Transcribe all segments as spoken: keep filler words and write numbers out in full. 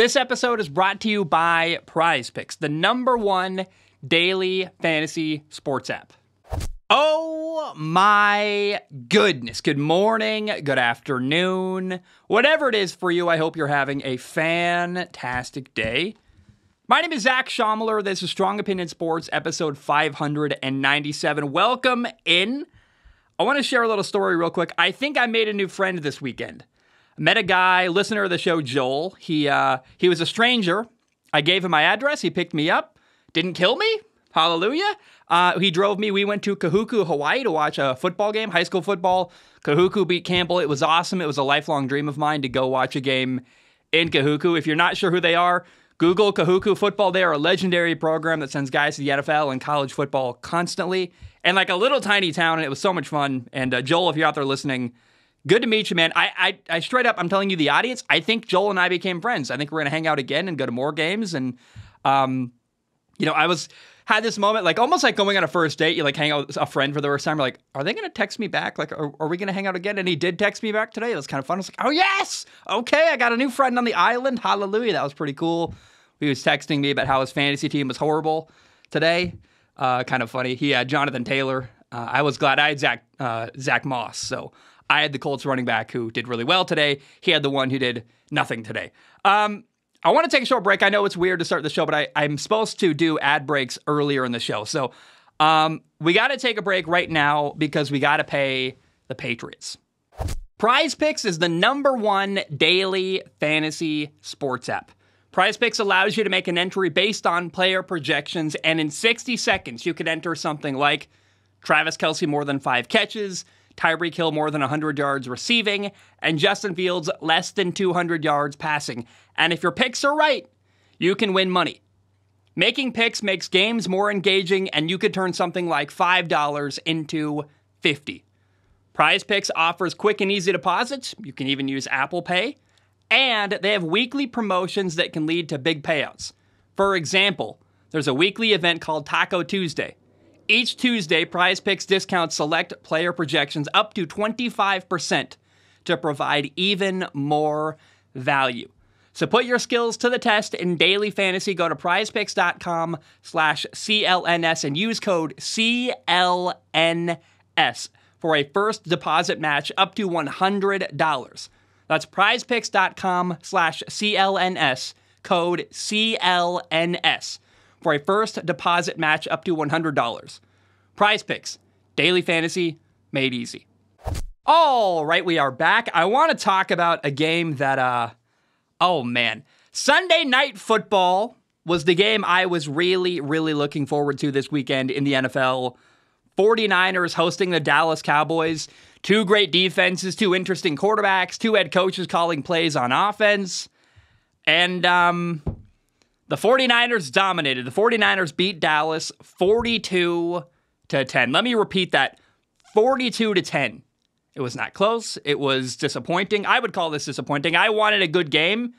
This episode is brought to you by Prize Picks, the number one daily fantasy sports app. Oh my goodness. Good morning, good afternoon, whatever it is for you, I hope you're having a fantastic day. My name is Zach Schaumler. This is Strong Opinion Sports, episode five hundred ninety-seven. Welcome in. I want to share a little story real quick. I think I made a new friend this weekend. I met a guy, listener of the show, Joel. He, uh, he was a stranger. I gave him my address. He picked me up. Didn't kill me. Hallelujah. Uh, he drove me. We went to Kahuku, Hawaii to watch a football game, high school football. Kahuku beat Campbell. It was awesome. It was a lifelong dream of mine to go watch a game in Kahuku. If you're not sure who they are, Google Kahuku football. They are a legendary program that sends guys to the N F L and college football constantly. And like a little tiny town, and it was so much fun. And uh, Joel, if you're out there listening, good to meet you, man. I, I, I straight up, I'm telling you, the audience, I think Joel and I became friends. I think we're going to hang out again and go to more games. And, um, you know, I was... had this moment, like almost like going on a first date, you like hang out with a friend for the first time. You're like, are they going to text me back? Like, are, are we going to hang out again? And he did text me back today. It was kind of fun. I was like, oh yes, okay, I got a new friend on the island. Hallelujah, that was pretty cool. He was texting me about how his fantasy team was horrible today. Uh, kind of funny. He had Jonathan Taylor. Uh, I was glad I had Zach uh, Zach Moss. So I had the Colts running back who did really well today. He had the one who did nothing today. Um, I want to take a short break. I know it's weird to start the show, but I, I'm supposed to do ad breaks earlier in the show. So um, we got to take a break right now because we got to pay the Patriots. Prize Picks is the number one daily fantasy sports app. Prize Picks allows you to make an entry based on player projections, and in sixty seconds, you could enter something like Travis Kelce more than five catches, Tyreek Hill more than one hundred yards receiving, and Justin Fields less than two hundred yards passing. And if your picks are right, you can win money. Making picks makes games more engaging, and you could turn something like five dollars into fifty dollars. Prize Picks offers quick and easy deposits. You can even use Apple Pay. And they have weekly promotions that can lead to big payouts. For example, there's a weekly event called Taco Tuesday. Each Tuesday, Prize Picks discounts select player projections up to twenty-five percent to provide even more value. So put your skills to the test in daily fantasy. Go to prizepicks.com slash CLNS and use code C L N S for a first deposit match up to one hundred dollars. That's prizepicks.com slash CLNS, code C L N S. For a first deposit match up to one hundred dollars. Prize Picks, daily fantasy made easy. All right, we are back. I want to talk about a game that, uh, oh man, Sunday Night Football was the game I was really, really looking forward to this weekend in the N F L. forty-niners hosting the Dallas Cowboys. Two great defenses, two interesting quarterbacks, two head coaches calling plays on offense. And, um... the forty-niners dominated. The forty-niners beat Dallas forty-two to ten. Let me repeat that. forty-two to ten. It was not close. It was disappointing. I would call this disappointing. I wanted a good game.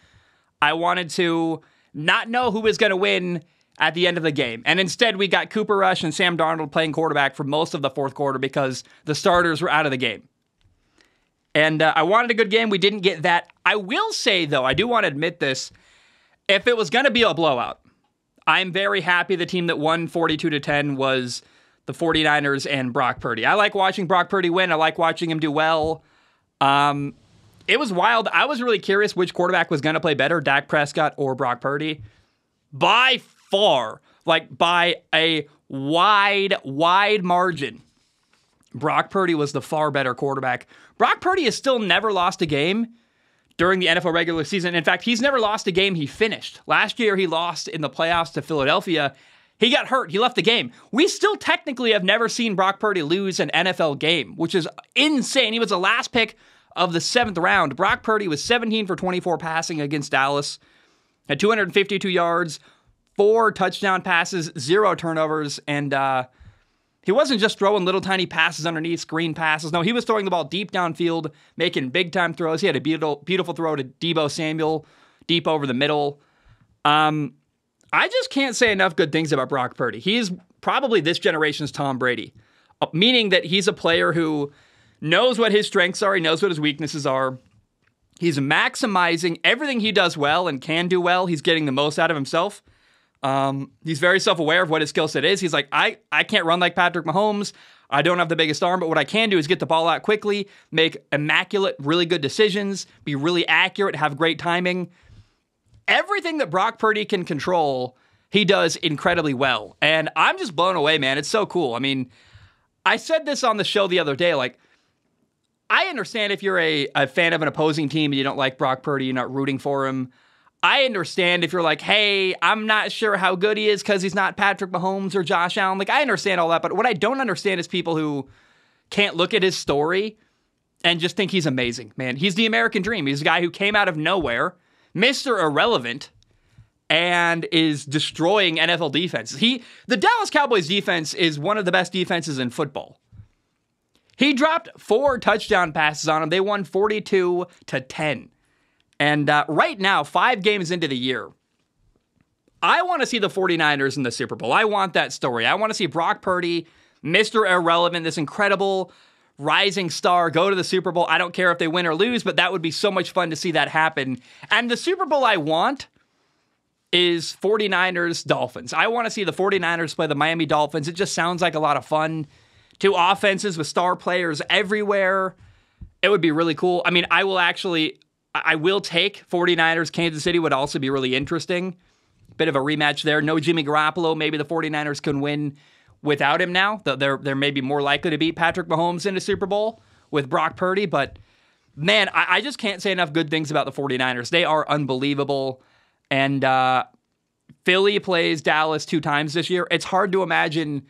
I wanted to not know who was going to win at the end of the game. And instead, we got Cooper Rush and Sam Darnold playing quarterback for most of the fourth quarter because the starters were out of the game. And uh, I wanted a good game. We didn't get that. I will say, though, I do want to admit this. If it was going to be a blowout, I'm very happy the team that won forty-two to ten was the forty-niners and Brock Purdy. I like watching Brock Purdy win. I like watching him do well. Um, it was wild. I was really curious which quarterback was going to play better, Dak Prescott or Brock Purdy. By far, like by a wide, wide margin, Brock Purdy was the far better quarterback. Brock Purdy has still never lost a game during the N F L regular season. In fact, he's never lost a game he finished. Last year, he lost in the playoffs to Philadelphia. He got hurt. He left the game. We still technically have never seen Brock Purdy lose an N F L game, which is insane. He was the last pick of the seventh round. Brock Purdy was seventeen for twenty-four passing against Dallas. Had two hundred fifty-two yards, four touchdown passes, zero turnovers, and uh, he wasn't just throwing little tiny passes underneath, screen passes. No, he was throwing the ball deep downfield, making big-time throws. He had a beautiful, beautiful throw to Deebo Samuel, deep over the middle. Um, I just can't say enough good things about Brock Purdy. He is probably this generation's Tom Brady, meaning that he's a player who knows what his strengths are. He knows what his weaknesses are. He's maximizing everything he does well and can do well. He's getting the most out of himself. Um, he's very self-aware of what his skill set is. He's like, I, I can't run like Patrick Mahomes. I don't have the biggest arm, but what I can do is get the ball out quickly, make immaculate, really good decisions, be really accurate, have great timing. Everything that Brock Purdy can control, he does incredibly well. And I'm just blown away, man. It's so cool. I mean, I said this on the show the other day, like, I understand if you're a, a fan of an opposing team and you don't like Brock Purdy, you're not rooting for him. I understand if you're like, hey, I'm not sure how good he is because he's not Patrick Mahomes or Josh Allen. Like, I understand all that, but what I don't understand is people who can't look at his story and just think he's amazing, man. He's the American dream. He's a guy who came out of nowhere, Mister Irrelevant, and is destroying N F L defenses. He, the Dallas Cowboys defense is one of the best defenses in football. He dropped four touchdown passes on them. They won forty-two to ten. And uh, right now, five games into the year, I want to see the forty-niners in the Super Bowl. I want that story. I want to see Brock Purdy, Mister Irrelevant, this incredible rising star, go to the Super Bowl. I don't care if they win or lose, but that would be so much fun to see that happen. And the Super Bowl I want is forty-niners Dolphins. I want to see the forty-niners play the Miami Dolphins. It just sounds like a lot of fun. Two offenses with star players everywhere. It would be really cool. I mean, I will actually... I will take forty-niners. Kansas City would also be really interesting. Bit of a rematch there. No Jimmy Garoppolo. Maybe the forty-niners can win without him now. They're, they're maybe more likely to beat Patrick Mahomes in a Super Bowl with Brock Purdy. But, man, I, I just can't say enough good things about the forty-niners. They are unbelievable. And uh, Philly plays Dallas two times this year. It's hard to imagine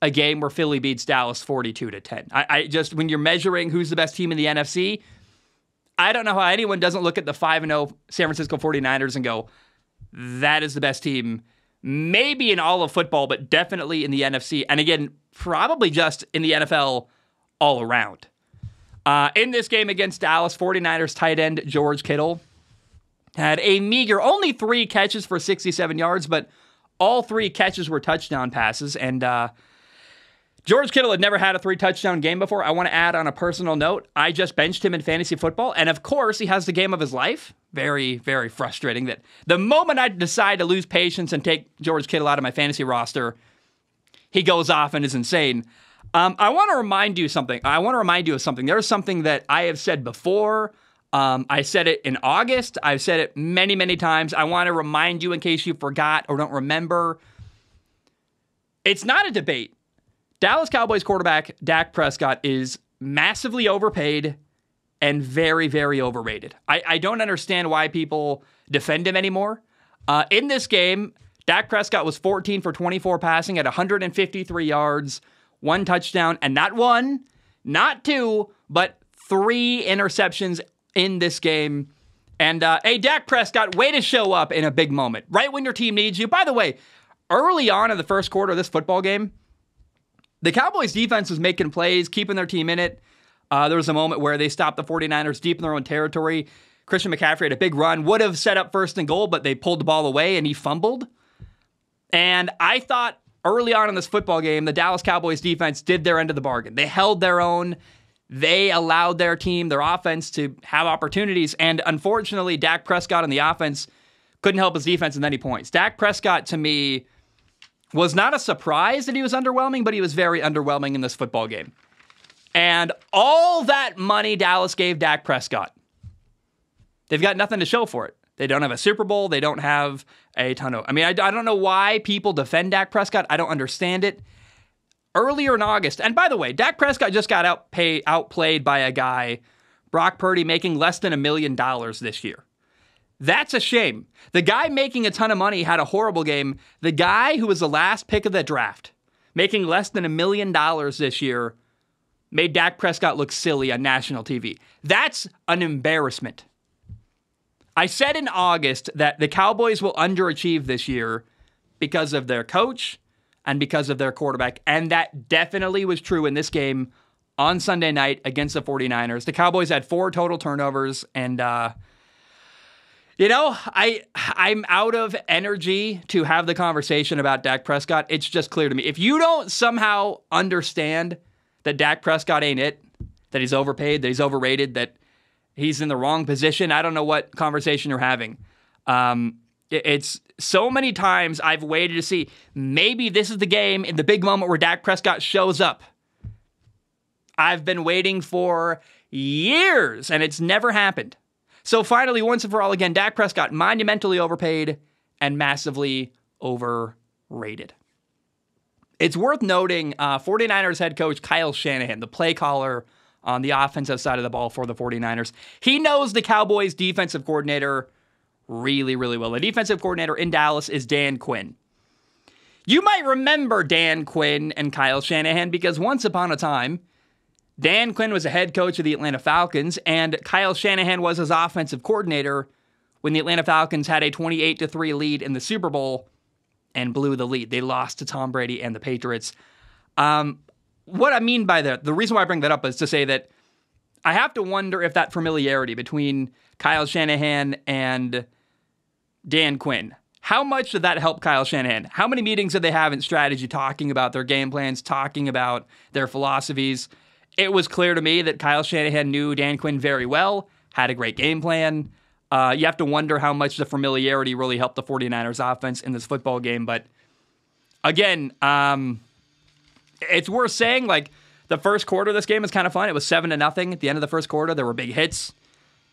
a game where Philly beats Dallas forty-two to ten. I, I just, when you're measuring who's the best team in the N F C, I don't know how anyone doesn't look at the five and oh San Francisco forty-niners and go, that is the best team, maybe in all of football, but definitely in the N F C. And again, probably just in the N F L all around. Uh, in this game against Dallas, forty-niners tight end George Kittle had a meager, only three catches for sixty-seven yards, but all three catches were touchdown passes. And uh, George Kittle had never had a three-touchdown game before. I want to add on a personal note, I just benched him in fantasy football, and of course, he has the game of his life. Very, very frustrating that the moment I decide to lose patience and take George Kittle out of my fantasy roster, he goes off and is insane. Um, I want to remind you something. I want to remind you of something. There's something that I have said before. Um, I said it in August. I've said it many, many times. I want to remind you in case you forgot or don't remember. It's not a debate. Dallas Cowboys quarterback Dak Prescott is massively overpaid and very, very overrated. I, I don't understand why people defend him anymore. Uh, in this game, Dak Prescott was fourteen for twenty-four passing at one hundred fifty-three yards, one touchdown, and not one, not two, but three interceptions in this game. And, uh, hey, Dak Prescott, way to show up in a big moment, right when your team needs you. By the way, early on in the first quarter of this football game, the Cowboys defense was making plays, keeping their team in it. Uh, there was a moment where they stopped the forty-niners deep in their own territory. Christian McCaffrey had a big run, would have set up first and goal, but they pulled the ball away and he fumbled. And I thought early on in this football game, the Dallas Cowboys defense did their end of the bargain. They held their own. They allowed their team, their offense, to have opportunities. And unfortunately, Dak Prescott and the offense couldn't help his defense with any points. Dak Prescott, to me, was not a surprise that he was underwhelming, but he was very underwhelming in this football game. And all that money Dallas gave Dak Prescott, they've got nothing to show for it. They don't have a Super Bowl. They don't have a ton of... I mean, I, I don't know why people defend Dak Prescott. I don't understand it. Earlier in August, and by the way, Dak Prescott just got outpay, outplayed by a guy, Brock Purdy, making less than a million dollars this year. That's a shame. The guy making a ton of money had a horrible game. The guy who was the last pick of the draft, making less than a million dollars this year, made Dak Prescott look silly on national T V. That's an embarrassment. I said in August that the Cowboys will underachieve this year because of their coach and because of their quarterback, and that definitely was true in this game on Sunday night against the forty-niners. The Cowboys had four total turnovers, and... uh You know, I, I'm out of energy to have the conversation about Dak Prescott. It's just clear to me. If you don't somehow understand that Dak Prescott ain't it, that he's overpaid, that he's overrated, that He's in the wrong position. I don't know what conversation you're having. Um, it, it's so many times I've waited to see, maybe this is the game in the big moment where Dak Prescott shows up. I've been waiting for years, and it's never happened. So finally, once and for all again, Dak Prescott monumentally overpaid and massively overrated. It's worth noting uh, 49ers head coach Kyle Shanahan, the play caller on the offensive side of the ball for the 49ers. He knows the Cowboys defensive coordinator really, really well. The defensive coordinator in Dallas is Dan Quinn. You might remember Dan Quinn and Kyle Shanahan because once upon a time, Dan Quinn was the head coach of the Atlanta Falcons, and Kyle Shanahan was his offensive coordinator when the Atlanta Falcons had a twenty-eight to three lead in the Super Bowl and blew the lead. They lost to Tom Brady and the Patriots. Um, what I mean by that, the reason why I bring that up is to say that I have to wonder if that familiarity between Kyle Shanahan and Dan Quinn, how much did that help Kyle Shanahan? How many meetings did they have in strategy talking about their game plans, talking about their philosophies? It was clear to me that Kyle Shanahan knew Dan Quinn very well, had a great game plan. Uh, you have to wonder how much the familiarity really helped the 49ers offense in this football game. But again, um, it's worth saying, like, the first quarter of this game is kind of fun. It was seven to nothing at the end of the first quarter. There were big hits.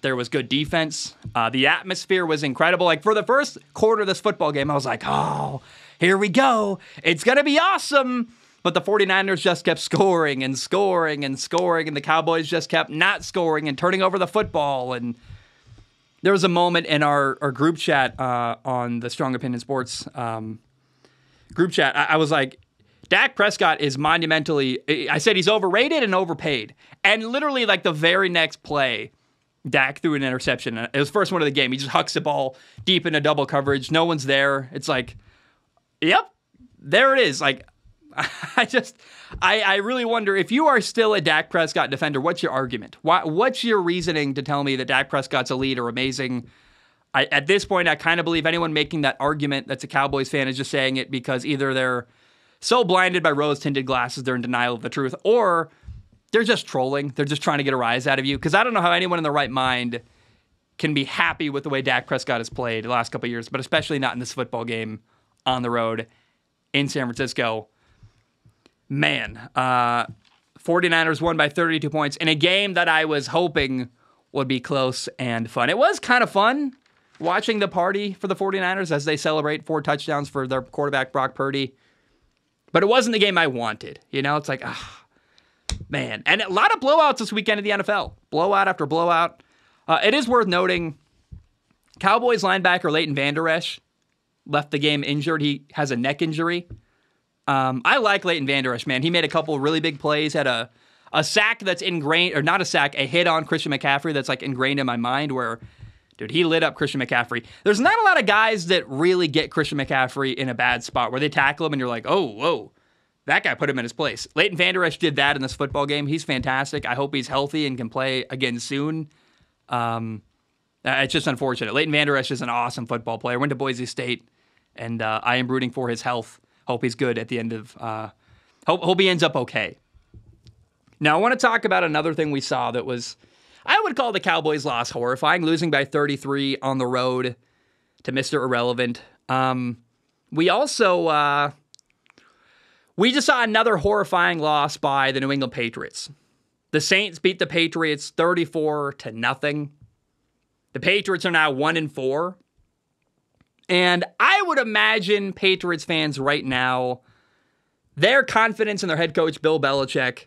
There was good defense. Uh, the atmosphere was incredible. Like, for the first quarter of this football game, I was like, oh, here we go. It's going to be awesome. But the 49ers just kept scoring and scoring and scoring, and the Cowboys just kept not scoring and turning over the football. And there was a moment in our, our group chat uh, on the Strong Opinion Sports um, group chat. I, I was like, Dak Prescott is monumentally, I said he's overrated and overpaid. And literally, like, the very next play, Dak threw an interception. It was the first one of the game. He just hucks the ball deep into double coverage. No one's there. It's like, yep, there it is. Like, I just, I, I really wonder if you are still a Dak Prescott defender, what's your argument? Why, what's your reasoning to tell me that Dak Prescott's elite or amazing? I, at this point, I kind of believe anyone making that argument that's a Cowboys fan is just saying it because either they're so blinded by rose-tinted glasses, they're in denial of the truth, or they're just trolling. They're just trying to get a rise out of you. Because I don't know how anyone in their right mind can be happy with the way Dak Prescott has played the last couple of years, but especially not in this football game on the road in San Francisco. Man, uh, 49ers won by thirty-two points in a game that I was hoping would be close and fun. It was kind of fun watching the party for the 49ers as they celebrate four touchdowns for their quarterback, Brock Purdy. But it wasn't the game I wanted. You know, it's like, ah, man. And a lot of blowouts this weekend in the N F L. Blowout after blowout. Uh, it is worth noting, Cowboys linebacker Leighton Vander Esch left the game injured. He has a neck injury. Um, I like Leighton Vander Esch, man. He made a couple really big plays, had a, a sack that's ingrained, or not a sack, a hit on Christian McCaffrey that's, like, ingrained in my mind where, dude, he lit up Christian McCaffrey. There's not a lot of guys that really get Christian McCaffrey in a bad spot where they tackle him and you're like, oh, whoa, that guy put him in his place. Leighton Vander Esch did that in this football game. He's fantastic. I hope he's healthy and can play again soon. Um, it's just unfortunate. Leighton Vander Esch is an awesome football player. Went to Boise State, and uh, I am rooting for his health. Hope he's good at the end of, uh, hope, hope he ends up okay. Now, I want to talk about another thing we saw that was, I would call the Cowboys' loss horrifying, losing by thirty-three on the road to Mister Irrelevant. Um, we also, uh, we just saw another horrifying loss by the New England Patriots. The Saints beat the Patriots thirty-four to nothing. The Patriots are now one and four. And I would imagine Patriots fans right now, their confidence in their head coach, Bill Belichick,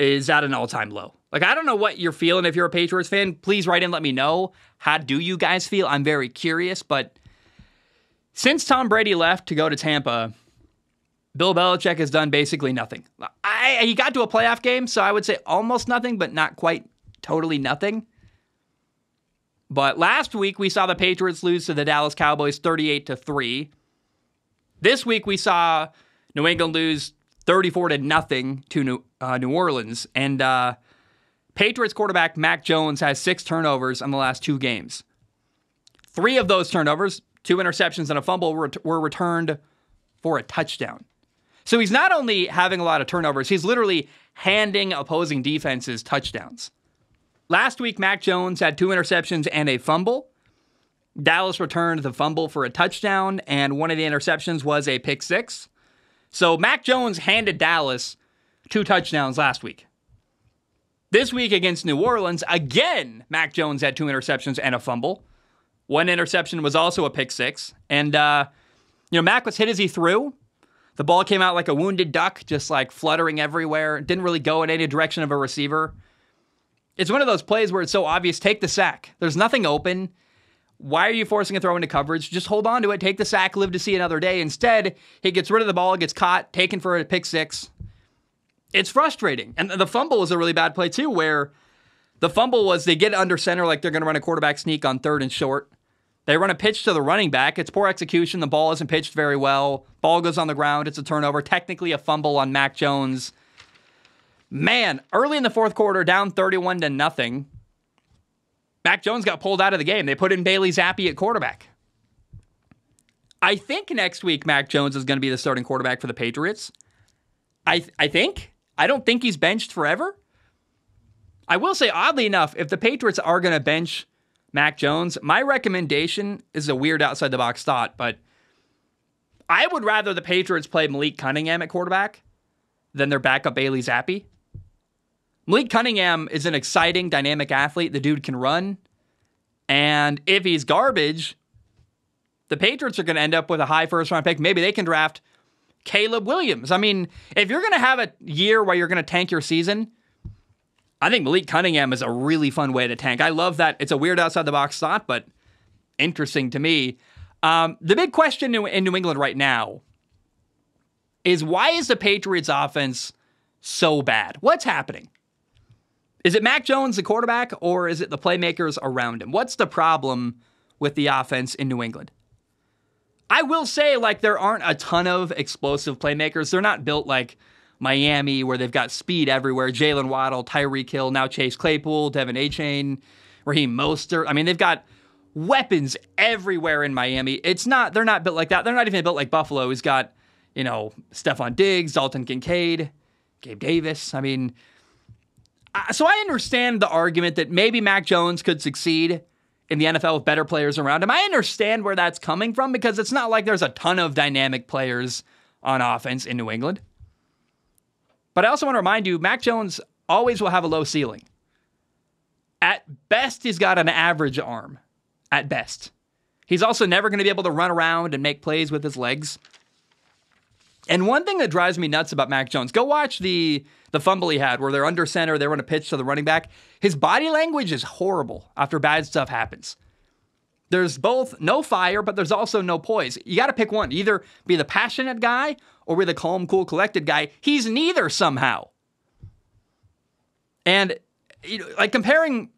is at an all-time low. Like, I don't know what you're feeling if you're a Patriots fan. Please write in, let me know. How do you guys feel? I'm very curious. But since Tom Brady left to go to Tampa, Bill Belichick has done basically nothing. I, he got to a playoff game, so I would say almost nothing, but not quite totally nothing. But last week, we saw the Patriots lose to the Dallas Cowboys thirty-eight to three. This week, we saw New England lose thirty-four to nothing to New, uh, New Orleans. And uh, Patriots quarterback Mac Jones has six turnovers in the last two games. Three of those turnovers, two interceptions and a fumble, were, were returned for a touchdown. So he's not only having a lot of turnovers, he's literally handing opposing defenses touchdowns. Last week, Mac Jones had two interceptions and a fumble. Dallas returned the fumble for a touchdown, and one of the interceptions was a pick six. So Mac Jones handed Dallas two touchdowns last week. This week against New Orleans, again, Mac Jones had two interceptions and a fumble. One interception was also a pick six. And, uh, you know, Mac was hit as he threw. The ball came out like a wounded duck, just like fluttering everywhere. It didn't really go in any direction of a receiver. It's one of those plays where it's so obvious, take the sack. There's nothing open. Why are you forcing a throw into coverage? Just hold on to it, take the sack, live to see another day. Instead, he gets rid of the ball, gets caught, taken for a pick six. It's frustrating. And the fumble was a really bad play too, where the fumble was they get under center like they're going to run a quarterback sneak on third and short. They run a pitch to the running back. It's poor execution. The ball isn't pitched very well. Ball goes on the ground. It's a turnover. Technically a fumble on Mac Jones. Man, early in the fourth quarter, down thirty-one to nothing, Mac Jones got pulled out of the game. They put in Bailey Zappi at quarterback. I think next week Mac Jones is going to be the starting quarterback for the Patriots. I th- I think. I don't think he's benched forever. I will say, oddly enough, if the Patriots are going to bench Mac Jones, my recommendation is a weird outside-the-box thought, but I would rather the Patriots play Malik Cunningham at quarterback than their backup Bailey Zappi. Malik Cunningham is an exciting, dynamic athlete. The dude can run. And if he's garbage, the Patriots are going to end up with a high first-round pick. Maybe they can draft Caleb Williams. I mean, if you're going to have a year where you're going to tank your season, I think Malik Cunningham is a really fun way to tank. I love that. It's a weird outside-the-box thought, but interesting to me. Um, the big question in New England right now is, why is the Patriots' offense so bad? What's happening? Is it Mac Jones, the quarterback, or is it the playmakers around him? What's the problem with the offense in New England? I will say, like, there aren't a ton of explosive playmakers. They're not built like Miami, where they've got speed everywhere. Jalen Waddle, Tyreek Hill, now Chase Claypool, Devin Achane, Raheem Mostert. I mean, they've got weapons everywhere in Miami. It's not, they're not built like that. They're not even built like Buffalo, who's got, you know, Stephon Diggs, Dalton Kincaid, Gabe Davis. I mean... So I understand the argument that maybe Mac Jones could succeed in the N F L with better players around him. I understand where that's coming from, because it's not like there's a ton of dynamic players on offense in New England. But I also want to remind you, Mac Jones always will have a low ceiling. At best, he's got an average arm. At best. He's also never going to be able to run around and make plays with his legs. And one thing that drives me nuts about Mac Jones, go watch the, the fumble he had where they're under center, they run a pitch to the running back. His body language is horrible after bad stuff happens. There's both no fire, but there's also no poise. You got to pick one. Either be the passionate guy or be the calm, cool, collected guy. He's neither somehow. And like comparing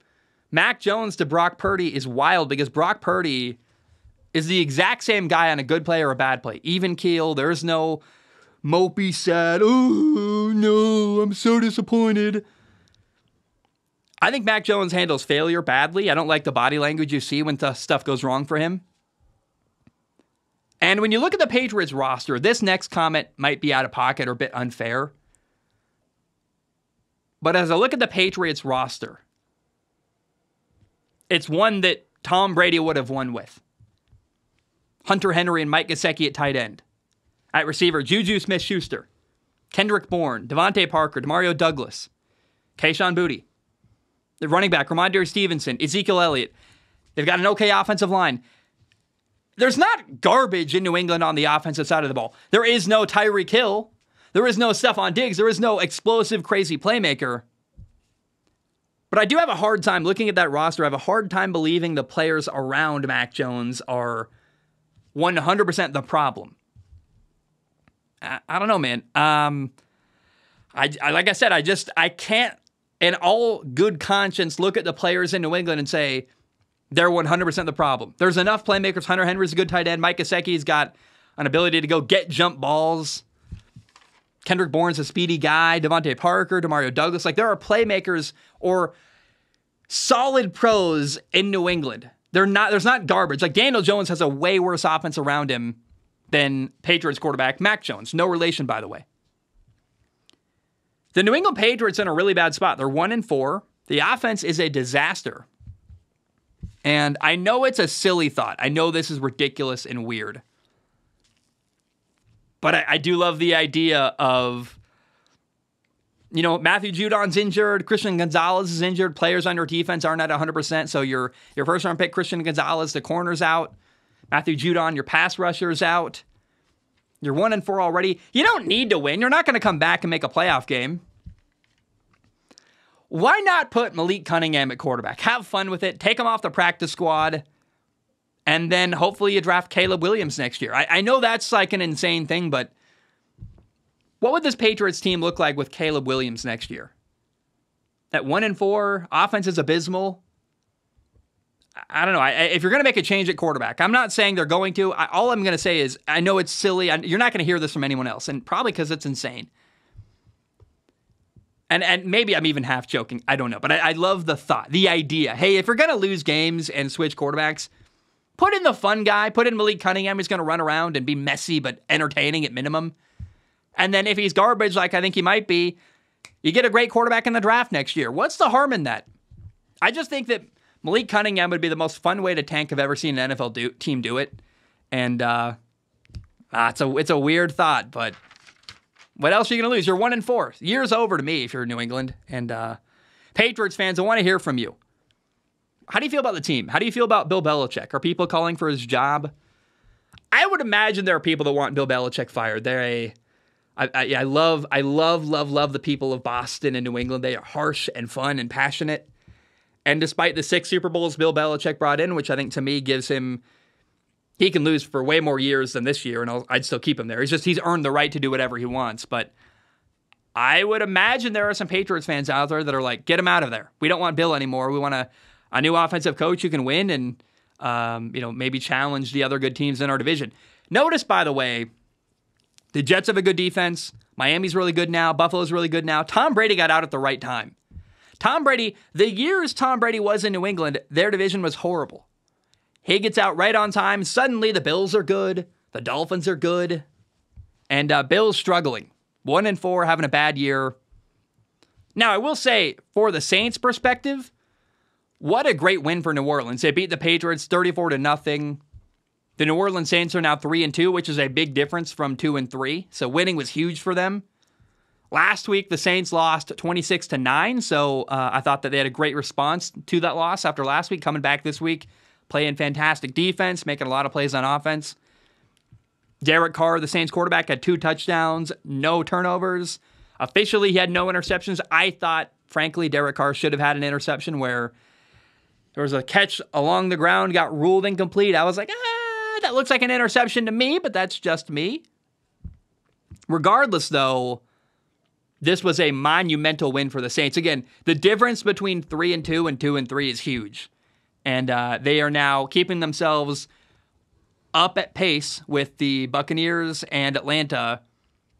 Mac Jones to Brock Purdy is wild, because Brock Purdy is the exact same guy on a good play or a bad play. Even keel. There's no... mopey, sad, oh, no, I'm so disappointed. I think Mac Jones handles failure badly. I don't like the body language you see when th- stuff goes wrong for him. And when you look at the Patriots roster, this next comment might be out of pocket or a bit unfair. But as I look at the Patriots roster, it's one that Tom Brady would have won with. Hunter Henry and Mike Gesicki at tight end. At receiver, Juju Smith-Schuster, Kendrick Bourne, Devontae Parker, Demario Douglas, Kayshon Boutte. The running back, Ramondre Stevenson, Ezekiel Elliott. They've got an okay offensive line. There's not garbage in New England on the offensive side of the ball. There is no Tyreek Hill. There is no Stephon Diggs. There is no explosive, crazy playmaker. But I do have a hard time looking at that roster. I have a hard time believing the players around Mac Jones are one hundred percent the problem. I don't know, man. Um, I, I like I said, I just, I can't in all good conscience look at the players in New England and say they're one hundred percent the problem. There's enough playmakers. Hunter Henry's a good tight end. Mike Gesicki's got an ability to go get jump balls. Kendrick Bourne's a speedy guy. Devontae Parker, Demario Douglas. Like, there are playmakers or solid pros in New England. They're not, there's not garbage. Like, Daniel Jones has a way worse offense around him than Patriots quarterback Mac Jones. No relation, by the way. The New England Patriots in a really bad spot. They're one and four. The offense is a disaster. And I know it's a silly thought. I know this is ridiculous and weird. But I, I do love the idea of, you know, Matthew Judon's injured, Christian Gonzalez is injured, players on your defense aren't at one hundred percent, so your, your first-round pick, Christian Gonzalez, the corner's out. Matthew Judon, your pass rusher's out. You're one and four already. You don't need to win. You're not going to come back and make a playoff game. Why not put Malik Cunningham at quarterback? Have fun with it. Take him off the practice squad. And then hopefully you draft Caleb Williams next year. I, I know that's like an insane thing, but what would this Patriots team look like with Caleb Williams next year? At one and four, offense is abysmal. I don't know. I, if you're going to make a change at quarterback, I'm not saying they're going to. I, all I'm going to say is I know it's silly. I, you're not going to hear this from anyone else, and probably because it's insane. And and maybe I'm even half joking. I don't know. But I, I love the thought, the idea. Hey, if you're going to lose games and switch quarterbacks, put in the fun guy. Put in Malik Cunningham. He's going to run around and be messy but entertaining at minimum. And then if he's garbage like I think he might be, you get a great quarterback in the draft next year. What's the harm in that? I just think that Malik Cunningham would be the most fun way to tank I've ever seen an N F L do, team do it. And uh, ah, it's, a, it's a weird thought, but what else are you going to lose? You're one and four. Year's over to me if you're New England. And uh, Patriots fans, I want to hear from you. How do you feel about the team? How do you feel about Bill Belichick? Are people calling for his job? I would imagine there are people that want Bill Belichick fired. They're a... I, I, I love, I love, love, love the people of Boston and New England. They are harsh and fun and passionate. And despite the six Super Bowls Bill Belichick brought in, which I think to me gives him, he can lose for way more years than this year, and I'll, I'd still keep him there. It's just he's earned the right to do whatever he wants. But I would imagine there are some Patriots fans out there that are like, get him out of there. We don't want Bill anymore. We want a, a new offensive coach who can win and um, you know, maybe challenge the other good teams in our division. Notice, by the way, the Jets have a good defense. Miami's really good now. Buffalo's really good now. Tom Brady got out at the right time. Tom Brady, the years Tom Brady was in New England, their division was horrible. He gets out right on time. Suddenly, the Bills are good. The Dolphins are good. And uh, Bills struggling. One and four, having a bad year. Now, I will say, for the Saints' perspective, what a great win for New Orleans. They beat the Patriots thirty-four to nothing. The New Orleans Saints are now three and two, which is a big difference from two and three. So winning was huge for them. Last week, the Saints lost twenty-six to nine, so uh, I thought that they had a great response to that loss after last week, coming back this week, playing fantastic defense, making a lot of plays on offense. Derek Carr, the Saints quarterback, had two touchdowns, no turnovers. Officially, he had no interceptions. I thought, frankly, Derek Carr should have had an interception where there was a catch along the ground, got ruled incomplete. I was like, ah! That looks like an interception to me, but that's just me. Regardless, though, this was a monumental win for the Saints. Again, the difference between three and two and two and three is huge, and uh, they are now keeping themselves up at pace with the Buccaneers and Atlanta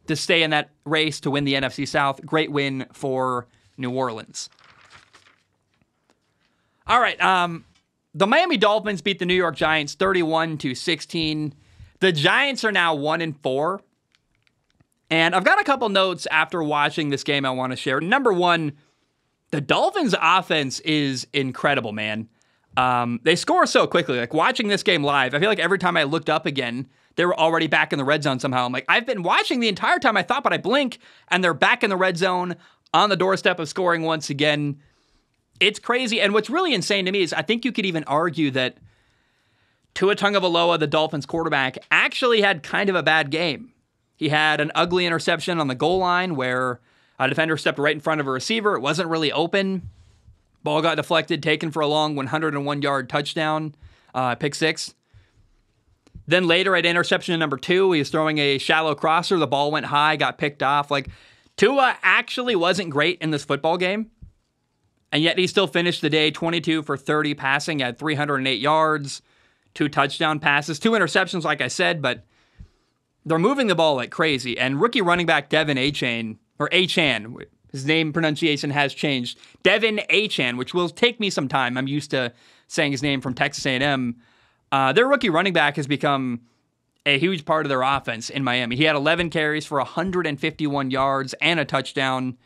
to stay in that race to win the N F C South. Great win for New Orleans. All right. Um, The Miami Dolphins beat the New York Giants thirty-one to sixteen. The Giants are now one and four. And I've got a couple notes after watching this game I want to share. Number one, the Dolphins' offense is incredible, man. Um, they score so quickly. Like, watching this game live, I feel like every time I looked up again, they were already back in the red zone somehow. I'm like, I've been watching the entire time, I thought, but I blink, and they're back in the red zone on the doorstep of scoring once again. It's crazy, and what's really insane to me is I think you could even argue that Tua Tagovailoa, the Dolphins quarterback, actually had kind of a bad game. He had an ugly interception on the goal line where a defender stepped right in front of a receiver. It wasn't really open. Ball got deflected, taken for a long one hundred one yard touchdown, uh, pick six. Then later at interception number two, he was throwing a shallow crosser. The ball went high, got picked off. Like, Tua actually wasn't great in this football game. And yet he still finished the day twenty-two for thirty passing at three hundred eight yards, two touchdown passes, two interceptions, like I said, but they're moving the ball like crazy. And rookie running back Devin Achane, or Achane, his name pronunciation has changed. Devin Achane, which will take me some time. I'm used to saying his name from Texas A and M. Uh, their rookie running back has become a huge part of their offense in Miami. He had eleven carries for one hundred fifty-one yards and a touchdown.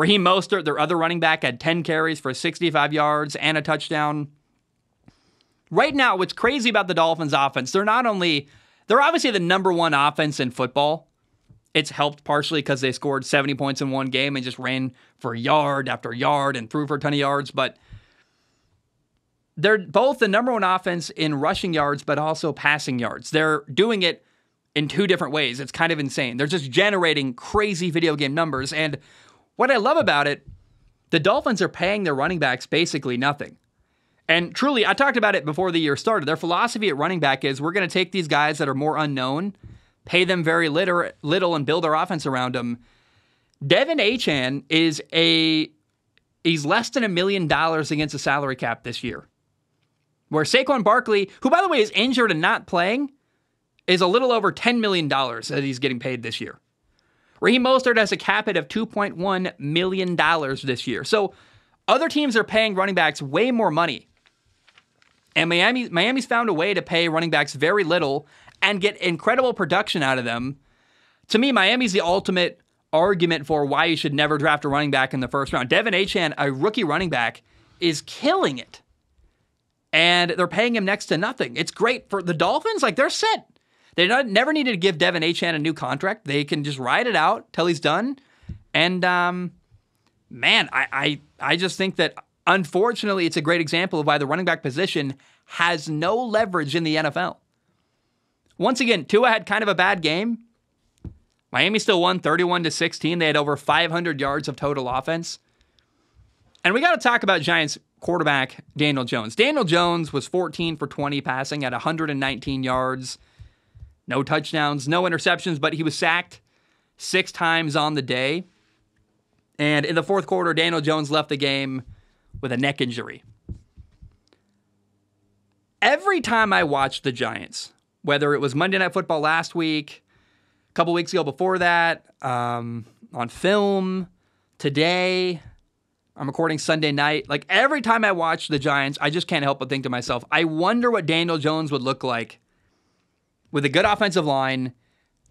Raheem Mostert, their other running back, had ten carries for sixty-five yards and a touchdown. Right now, what's crazy about the Dolphins' offense, they're not only, they're obviously the number one offense in football. It's helped partially because they scored seventy points in one game and just ran for yard after yard and threw for a ton of yards. But they're both the number one offense in rushing yards, but also passing yards. They're doing it in two different ways. It's kind of insane. They're just generating crazy video game numbers. And what I love about it, the Dolphins are paying their running backs basically nothing. And truly, I talked about it before the year started. Their philosophy at running back is we're going to take these guys that are more unknown, pay them very little, little and build our offense around them. Devin Achane is a, he's less than a million dollars against the salary cap this year. Where Saquon Barkley, who by the way is injured and not playing, is a little over ten million dollars that he's getting paid this year. Raheem Mostert has a cap hit of two point one million dollars this year. So other teams are paying running backs way more money. And Miami, Miami's found a way to pay running backs very little and get incredible production out of them. To me, Miami's the ultimate argument for why you should never draft a running back in the first round. Devin Achane, a rookie running back, is killing it. And they're paying him next to nothing. It's great for the Dolphins. Like, they're set. They not, never needed to give Devin Achane a new contract. They can just ride it out till he's done. And, um, man, I, I, I just think that... unfortunately, it's a great example of why the running back position has no leverage in the N F L. Once again, Tua had kind of a bad game. Miami still won thirty-one to sixteen. They had over five hundred yards of total offense. And we got to talk about Giants quarterback Daniel Jones. Daniel Jones was fourteen for twenty passing at one hundred nineteen yards. No touchdowns, no interceptions, but he was sacked six times on the day. And in the fourth quarter, Daniel Jones left the game with a neck injury. Every time I watched the Giants, whether it was Monday Night Football last week, a couple weeks ago before that, um, on film, today, I'm recording Sunday night. Like every time I watch the Giants, I just can't help but think to myself, I wonder what Daniel Jones would look like with a good offensive line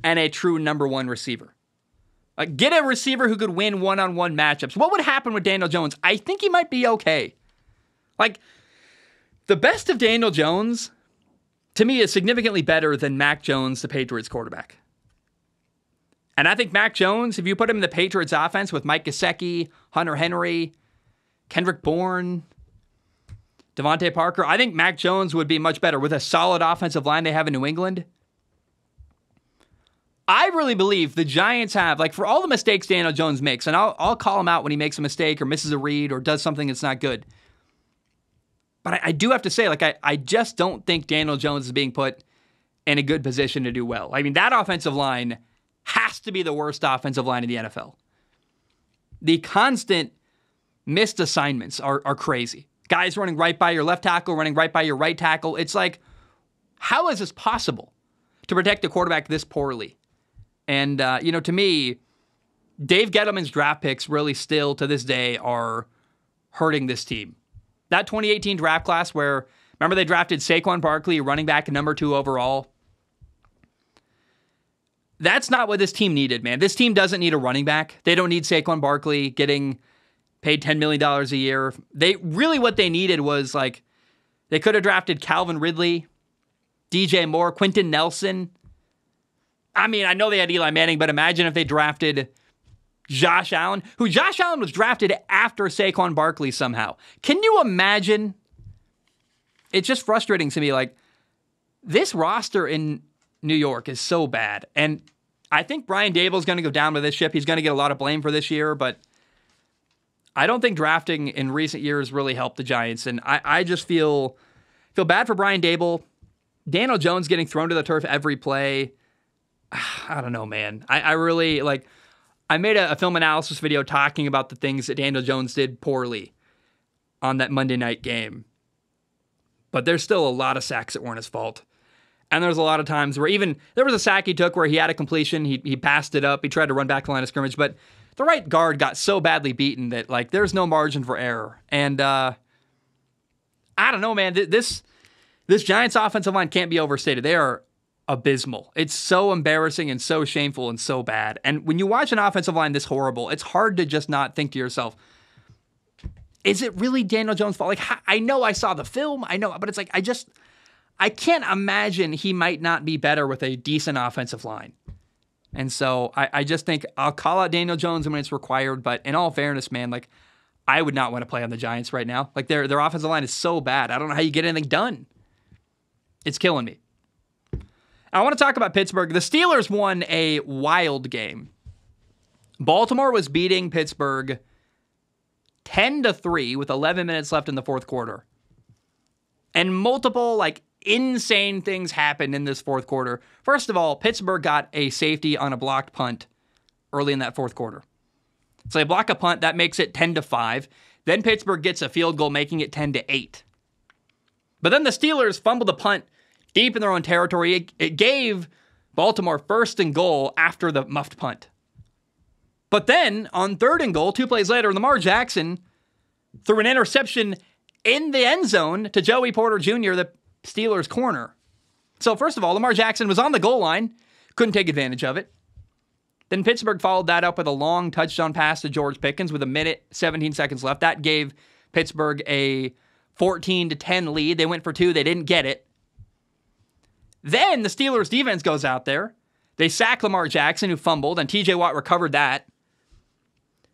and a true number one receiver. Like, get a receiver who could win one-on-one matchups. What would happen with Daniel Jones? I think he might be okay. Like, the best of Daniel Jones, to me, is significantly better than Mac Jones, the Patriots quarterback. And I think Mac Jones, if you put him in the Patriots offense with Mike Gesicki, Hunter Henry, Kendrick Bourne, Devontae Parker, I think Mac Jones would be much better with a solid offensive line they have in New England. I really believe the Giants have, like, for all the mistakes Daniel Jones makes, and I'll, I'll call him out when he makes a mistake or misses a read or does something that's not good. But I, I do have to say, like, I, I just don't think Daniel Jones is being put in a good position to do well. I mean, that offensive line has to be the worst offensive line in the N F L. The constant missed assignments are, are crazy. Guys running right by your left tackle, running right by your right tackle. It's like, how is this possible to protect the quarterback this poorly? And, uh, you know, to me, Dave Gettleman's draft picks really still to this day are hurting this team. That twenty eighteen draft class where, remember they drafted Saquon Barkley, running back number two overall? That's not what this team needed, man. This team doesn't need a running back. They don't need Saquon Barkley getting paid ten million dollars a year. They really, what they needed was, like, they could have drafted Calvin Ridley, D J Moore, Quentin Nelson. I mean, I know they had Eli Manning, but imagine if they drafted Josh Allen, who Josh Allen was drafted after Saquon Barkley somehow. Can you imagine? It's just frustrating to me. Like, this roster in New York is so bad. And I think Brian Daboll's going to go down with this ship. He's going to get a lot of blame for this year, but I don't think drafting in recent years really helped the Giants. And I, I just feel, feel bad for Brian Daboll. Daniel Jones getting thrown to the turf every play. I don't know, man. I, I really, like, I made a, a film analysis video talking about the things that Daniel Jones did poorly on that Monday night game. But there's still a lot of sacks that weren't his fault. And there's a lot of times where even, there was a sack he took where he had a completion, he he passed it up, he tried to run back the line of scrimmage, but the right guard got so badly beaten that, like, there's no margin for error. And uh, I don't know, man. This, this Giants offensive line can't be overstated. They are abysmal. It's so embarrassing and so shameful and so bad. And when you watch an offensive line this horrible, it's hard to just not think to yourself, is it really Daniel Jones' fault? Like, I know I saw the film, I know, but it's like, I just, I can't imagine he might not be better with a decent offensive line. And so I, I just think I'll call out Daniel Jones when it's required. But in all fairness, man, like, I would not want to play on the Giants right now. Like, their their offensive line is so bad. I don't know how you get anything done. It's killing me. I want to talk about Pittsburgh. The Steelers won a wild game. Baltimore was beating Pittsburgh ten to three with eleven minutes left in the fourth quarter. And multiple, like, insane things happened in this fourth quarter. First of all, Pittsburgh got a safety on a blocked punt early in that fourth quarter. So they block a punt. That makes it ten to five. Then Pittsburgh gets a field goal, making it ten to eight. But then the Steelers fumbled a punt deep in their own territory. It, it gave Baltimore first and goal after the muffed punt. But then on third and goal, two plays later, Lamar Jackson threw an interception in the end zone to Joey Porter Junior, the Steelers corner. So first of all, Lamar Jackson was on the goal line, couldn't take advantage of it. Then Pittsburgh followed that up with a long touchdown pass to George Pickens with a minute, seventeen seconds left. That gave Pittsburgh a fourteen to ten lead. They went for two. They didn't get it. Then the Steelers defense goes out there. They sack Lamar Jackson, who fumbled, and T J. Watt recovered that.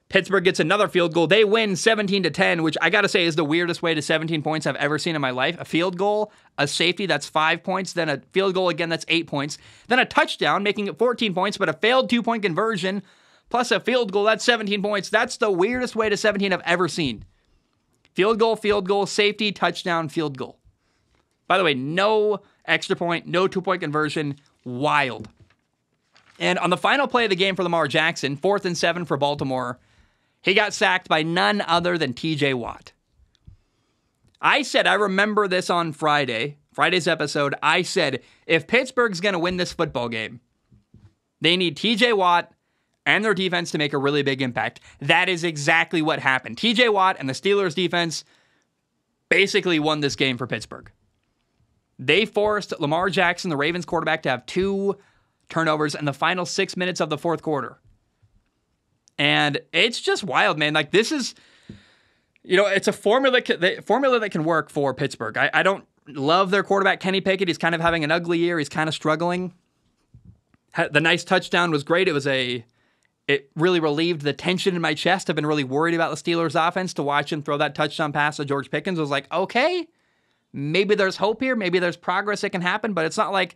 Pittsburgh gets another field goal. They win seventeen to ten, which I got to say is the weirdest way to seventeen points I've ever seen in my life. A field goal, a safety, that's five points. Then a field goal again, that's eight points. Then a touchdown, making it fourteen points, but a failed two-point conversion plus a field goal, that's seventeen points. That's the weirdest way to seventeen I've ever seen. Field goal, field goal, safety, touchdown, field goal. By the way, no extra point, no two-point conversion. Wild. And on the final play of the game for Lamar Jackson, fourth and seven for Baltimore, he got sacked by none other than T J. Watt. I said, I remember this on Friday, Friday's episode, I said, if Pittsburgh's going to win this football game, they need T J. Watt and their defense to make a really big impact. That is exactly what happened. T J. Watt and the Steelers' defense basically won this game for Pittsburgh. They forced Lamar Jackson, the Ravens quarterback, to have two turnovers in the final six minutes of the fourth quarter. And it's just wild, man. Like, this is, you know, it's a formula formula that can work for Pittsburgh. I, I don't love their quarterback, Kenny Pickett. He's kind of having an ugly year. He's kind of struggling. The nice touchdown was great. It was a, it really relieved the tension in my chest. I've been really worried about the Steelers' offense. To watch him throw that touchdown pass to George Pickens, I was like, okay, maybe there's hope here. Maybe there's progress that can happen. But it's not like,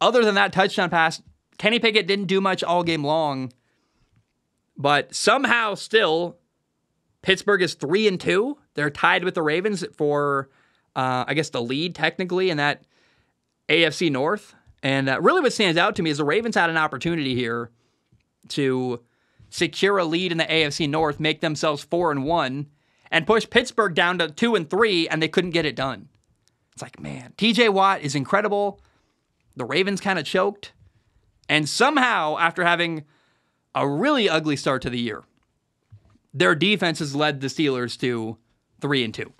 other than that touchdown pass, Kenny Pickett didn't do much all game long. But somehow still, Pittsburgh is three and two. They're tied with the Ravens for, uh, I guess, the lead technically in that A F C North. And uh, really what stands out to me is the Ravens had an opportunity here to secure a lead in the A F C North, make themselves four and one, and push Pittsburgh down to two and three, and they couldn't get it done. It's like, man, T J. Watt is incredible. The Ravens kind of choked. And somehow, after having a really ugly start to the year, their defense has led the Steelers to three and two.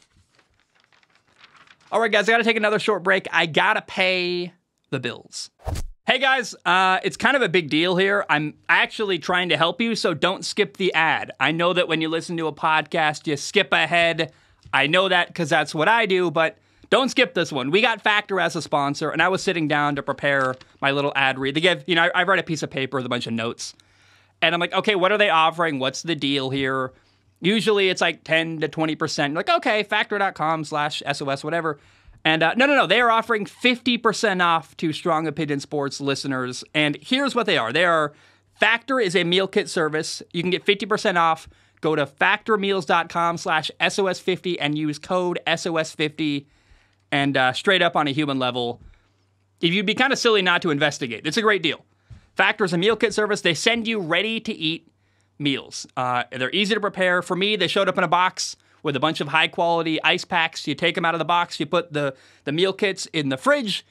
All right, guys, I got to take another short break. I got to pay the bills. Hey, guys, uh, it's kind of a big deal here. I'm actually trying to help you, so don't skip the ad. I know that when you listen to a podcast, you skip ahead. I know that because that's what I do, but don't skip this one. We got Factor as a sponsor, and I was sitting down to prepare my little ad read. They give, you know, I, I write a piece of paper with a bunch of notes. And I'm like, okay, what are they offering? What's the deal here? Usually it's like ten to twenty percent. You're like, okay, factor.com slash SOS, whatever. And uh, no, no, no. They are offering fifty percent off to Strong Opinion Sports listeners. And here's what they are. They are, Factor is a meal kit service. You can get fifty percent off. Go to factormeals.com slash S O S fifty and use code S O S fifty. And uh, straight up on a human level, if you'd be kind of silly not to investigate. It's a great deal. Factor is a meal kit service. They send you ready-to-eat meals. Uh, they're easy to prepare. For me, they showed up in a box with a bunch of high-quality ice packs. You take them out of the box. You put the, the meal kits in the fridge.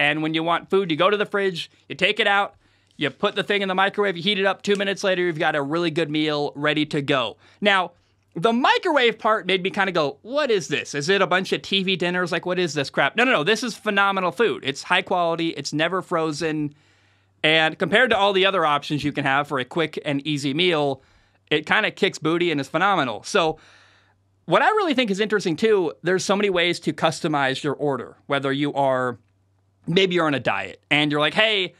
And when you want food, you go to the fridge. You take it out. You put the thing in the microwave. You heat it up. Two minutes later, you've got a really good meal ready to go. Now, The microwave part made me kind of go, what is this? Is it a bunch of T V dinners? Like, what is this crap? No, no, no. This is phenomenal food. It's high quality. It's never frozen. And compared to all the other options you can have for a quick and easy meal, it kind of kicks booty and is phenomenal. So what I really think is interesting, too, there's so many ways to customize your order, whether you are, maybe you're on a diet and you're like, hey,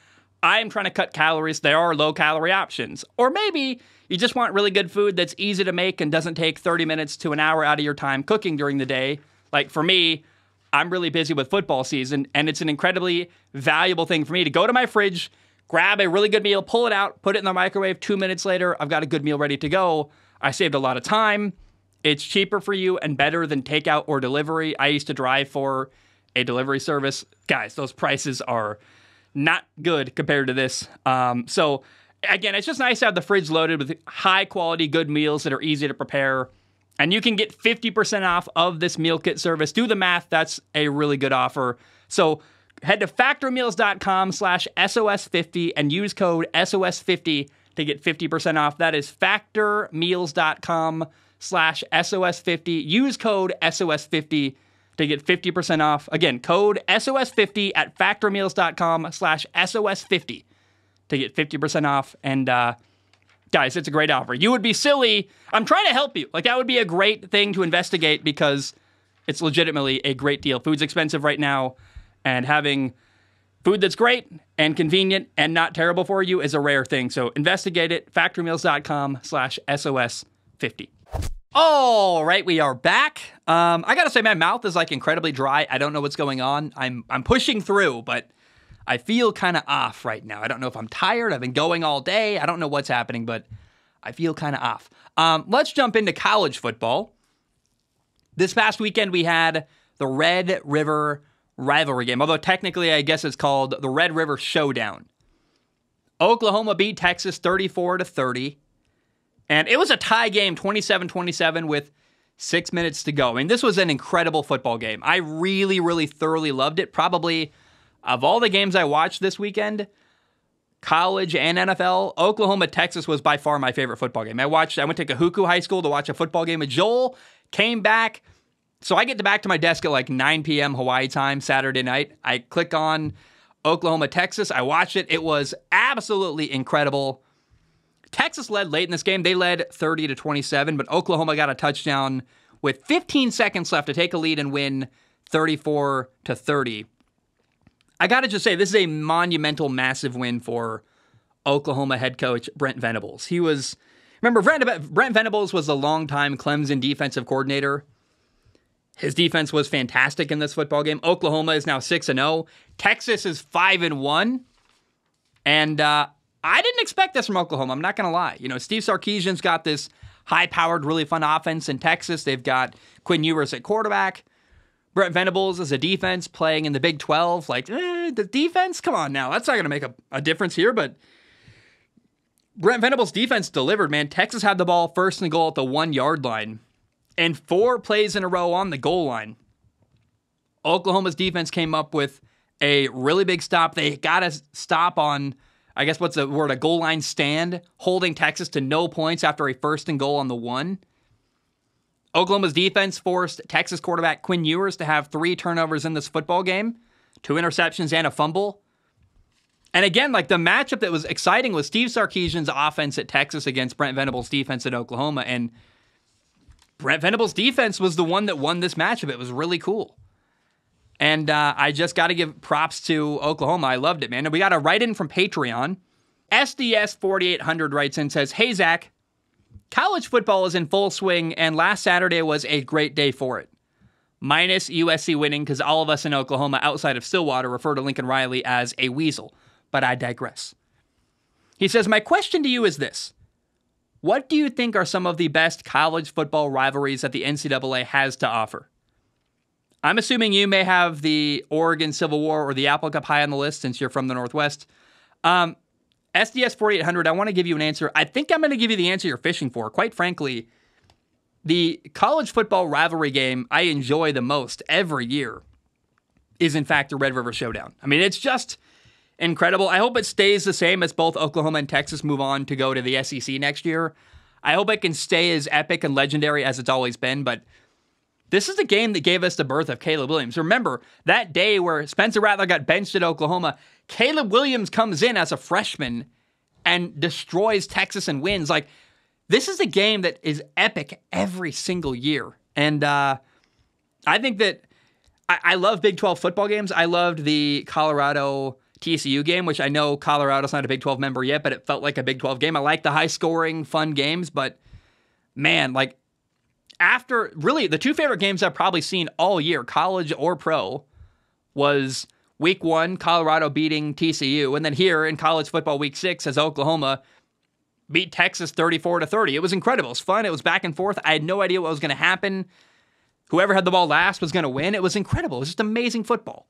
I'm trying to cut calories. There are low-calorie options. Or maybe you just want really good food that's easy to make and doesn't take thirty minutes to an hour out of your time cooking during the day. Like for me, I'm really busy with football season, and it's an incredibly valuable thing for me to go to my fridge, grab a really good meal, pull it out, put it in the microwave. Two minutes later, I've got a good meal ready to go. I saved a lot of time. It's cheaper for you and better than takeout or delivery. I used to drive for a delivery service. Guys, those prices are not good compared to this. Um, so, again, it's just nice to have the fridge loaded with high-quality, good meals that are easy to prepare. And you can get fifty percent off of this meal kit service. Do the math. That's a really good offer. So head to factor meals dot com slash S O S fifty and use code S O S fifty to get fifty percent off. That is factor meals dot com slash S O S fifty. Use code S O S fifty to get fifty percent off. Again, code S O S fifty at factor meals dot com slash S O S fifty to get fifty percent off. And uh, guys, it's a great offer. You would be silly. I'm trying to help you. Like, that would be a great thing to investigate because it's legitimately a great deal. Food's expensive right now, and having food that's great and convenient and not terrible for you is a rare thing. So investigate it. factor meals dot com slash S O S fifty. All right, we are back. Um, I gotta say, my mouth is like incredibly dry. I don't know what's going on. I'm I'm pushing through, but I feel kind of off right now. I don't know if I'm tired. I've been going all day. I don't know what's happening, but I feel kind of off. Um, let's jump into college football. This past weekend, we had the Red River rivalry game, although technically, I guess it's called the Red River Showdown. Oklahoma beat Texas thirty-four to thirty. And it was a tie game, twenty-seven twenty-seven, with six minutes to go. I mean, this was an incredible football game. I really, really thoroughly loved it. Probably of all the games I watched this weekend, college and N F L, Oklahoma, Texas was by far my favorite football game. I watched, I went to Kahuku High School to watch a football game with Joel, came back. So I get to back to my desk at like nine p.m. Hawaii time, Saturday night. I click on Oklahoma, Texas. I watched it. It was absolutely incredible. Texas led late in this game. They led thirty to twenty-seven, but Oklahoma got a touchdown with fifteen seconds left to take a lead and win thirty-four to thirty. I got to just say, this is a monumental, massive win for Oklahoma head coach Brent Venables. He was, remember, Brent Venables was a longtime Clemson defensive coordinator. His defense was fantastic in this football game. Oklahoma is now six and oh. Texas is five and one. And, uh, I didn't expect this from Oklahoma. I'm not going to lie. You know, Steve Sarkisian's got this high-powered, really fun offense in Texas. They've got Quinn Ewers at quarterback. Brent Venables is a defense playing in the Big twelve. Like, eh, the defense? Come on now. That's not going to make a, a difference here, but Brent Venables' defense delivered, man. Texas had the ball first and goal at the one-yard line and four plays in a row on the goal line. Oklahoma's defense came up with a really big stop. They got a stop on, I guess what's the word, a goal line stand, holding Texas to no points after a first and goal on the one. Oklahoma's defense forced Texas quarterback Quinn Ewers to have three turnovers in this football game, two interceptions and a fumble. And again, like, the matchup that was exciting was Steve Sarkisian's offense at Texas against Brent Venables' defense at Oklahoma. And Brent Venables' defense was the one that won this matchup. It was really cool. And uh, I just got to give props to Oklahoma. I loved it, man. And we got a write-in from Patreon. S D S forty-eight hundred writes in, says, "Hey, Zach, college football is in full swing, and last Saturday was a great day for it. Minus U S C winning, because all of us in Oklahoma outside of Stillwater refer to Lincoln Riley as a weasel. But I digress." He says, "My question to you is this. What do you think are some of the best college football rivalries that the N C double A has to offer? I'm assuming you may have the Oregon Civil War or the Apple Cup high on the list since you're from the Northwest." Um, S D S forty-eight hundred, I want to give you an answer. I think I'm going to give you the answer you're fishing for. Quite frankly, the college football rivalry game I enjoy the most every year is, in fact, the Red River Showdown. I mean, it's just incredible. I hope it stays the same as both Oklahoma and Texas move on to go to the S E C next year. I hope it can stay as epic and legendary as it's always been, but this is the game that gave us the birth of Caleb Williams. Remember, that day where Spencer Rattler got benched at Oklahoma, Caleb Williams comes in as a freshman and destroys Texas and wins. Like, this is a game that is epic every single year. And uh, I think that I, I love Big twelve football games. I loved the Colorado T C U game, which I know Colorado's not a Big twelve member yet, but it felt like a Big twelve game. I like the high-scoring, fun games, but, man, like, after, really, the two favorite games I've probably seen all year, college or pro, was week one, Colorado beating T C U. And then here in college football week six, as Oklahoma beat Texas thirty-four to thirty. It was incredible. It was fun. It was back and forth. I had no idea what was going to happen. Whoever had the ball last was going to win. It was incredible. It was just amazing football.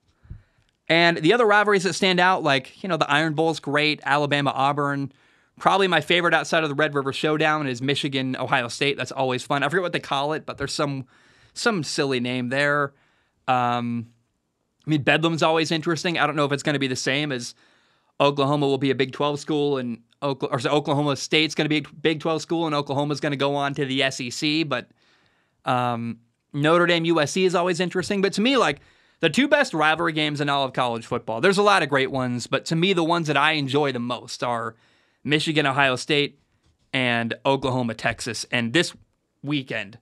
And the other rivalries that stand out, like, you know, the Iron Bowl's great, Alabama-Auburn. Probably my favorite outside of the Red River Showdown is Michigan-Ohio State. That's always fun. I forget what they call it, but there's some some silly name there. Um, I mean, Bedlam's always interesting. I don't know if it's going to be the same as Oklahoma will be a Big twelve school, and Oklahoma, or so Oklahoma State's going to be a Big twelve school, and Oklahoma's going to go on to the S E C. But um, Notre Dame-U S C is always interesting. But to me, like, the two best rivalry games in all of college football, there's a lot of great ones, but to me, the ones that I enjoy the most are Michigan, Ohio State, and Oklahoma, Texas. And this weekend,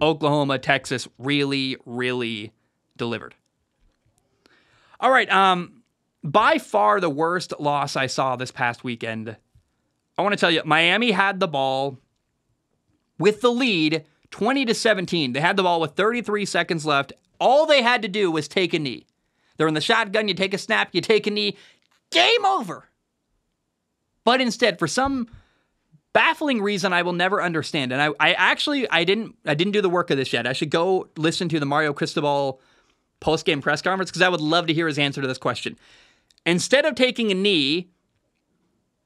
Oklahoma, Texas really, really delivered. All right, um, by far the worst loss I saw this past weekend. I want to tell you, Miami had the ball with the lead twenty to seventeen. They had the ball with thirty-three seconds left. All they had to do was take a knee. They're in the shotgun, you take a snap, you take a knee, game over. But instead, for some baffling reason I will never understand, and I, I actually I didn't I didn't do the work of this yet. I should go listen to the Mario Cristobal post-game press conference because I would love to hear his answer to this question. Instead of taking a knee,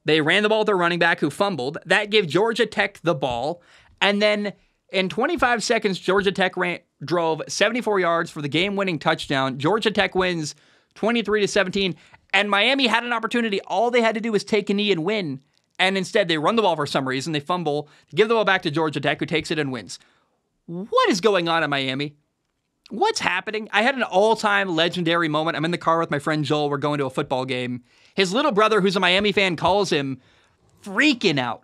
they ran the ball with their running back who fumbled. That gave Georgia Tech the ball. And then in twenty-five seconds, Georgia Tech ran, drove seventy-four yards for the game-winning touchdown. Georgia Tech wins twenty-three to seventeen. And Miami had an opportunity. All they had to do was take a knee and win. And instead, they run the ball for some reason. They fumble, give the ball back to Georgia Tech, who takes it and wins. What is going on in Miami? What's happening? I had an all-time legendary moment. I'm in the car with my friend Joel. We're going to a football game. His little brother, who's a Miami fan, calls him freaking out.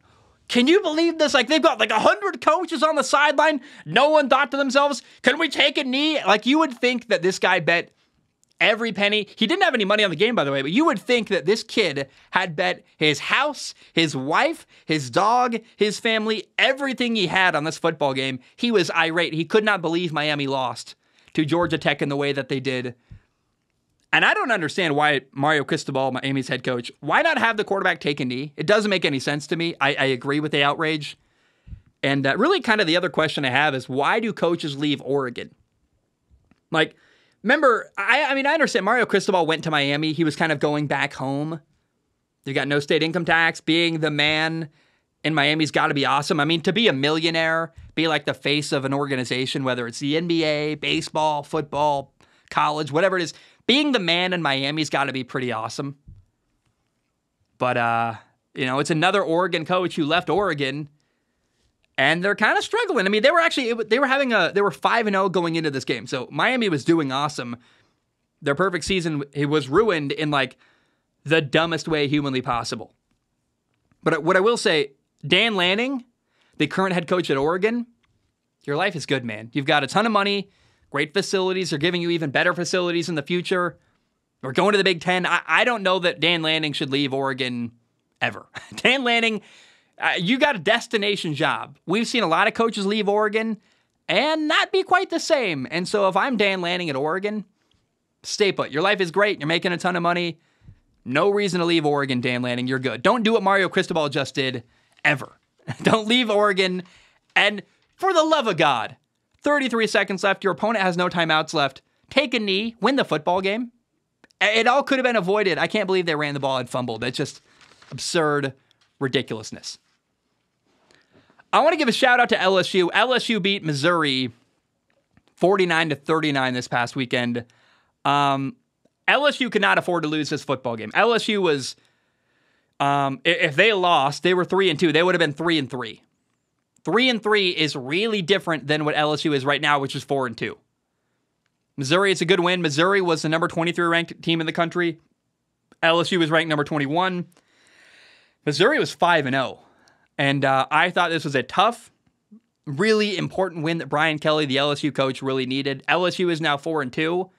Can you believe this? Like, they've got like one hundred coaches on the sideline. No one thought to themselves, can we take a knee? Like, you would think that this guy bet every penny. He didn't have any money on the game, by the way, but you would think that this kid had bet his house, his wife, his dog, his family, everything he had on this football game. He was irate. He could not believe Miami lost to Georgia Tech in the way that they did. And I don't understand why Mario Cristobal, Miami's head coach, why not have the quarterback take a knee? It doesn't make any sense to me. I, I agree with the outrage. And uh, really kind of the other question I have is, why do coaches leave Oregon? Like, remember, I, I mean, I understand Mario Cristobal went to Miami. He was kind of going back home. They got no state income tax. Being the man in Miami's got to be awesome. I mean, to be a millionaire, be like the face of an organization, whether it's the N B A, baseball, football, college, whatever it is, being the man in Miami's got to be pretty awesome. But, uh, you know, it's another Oregon coach who left Oregon, and they're kind of struggling. I mean, they were actually, they were having a, they were five and oh going into this game. So Miami was doing awesome. Their perfect season, it was ruined in like the dumbest way humanly possible. But what I will say, Dan Lanning, the current head coach at Oregon, your life is good, man. You've got a ton of money, great facilities. They're giving you even better facilities in the future. We're going to the Big Ten. I, I don't know that Dan Lanning should leave Oregon ever. Dan Lanning, Uh, you got a destination job. We've seen a lot of coaches leave Oregon and not be quite the same. And so if I'm Dan Lanning at Oregon, stay put. Your life is great. You're making a ton of money. No reason to leave Oregon, Dan Lanning. You're good. Don't do what Mario Cristobal just did, ever. Don't leave Oregon. And for the love of God, thirty-three seconds left. Your opponent has no timeouts left. Take a knee. Win the football game. It all could have been avoided. I can't believe they ran the ball and fumbled. That's just absurd ridiculousness. I want to give a shout out to L S U. L S U beat Missouri forty-nine to thirty-nine this past weekend. Um, L S U could not afford to lose this football game. L S U was, um, if they lost, they were three and two. They would have been three and three. Three and three is really different than what L S U is right now, which is four and two. Missouri, it's a good win. Missouri was the number twenty-three ranked team in the country. L S U was ranked number twenty-one. Missouri was five and zero, and uh, I thought this was a tough, really important win that Brian Kelly, the L S U coach, really needed. L S U is now four and two,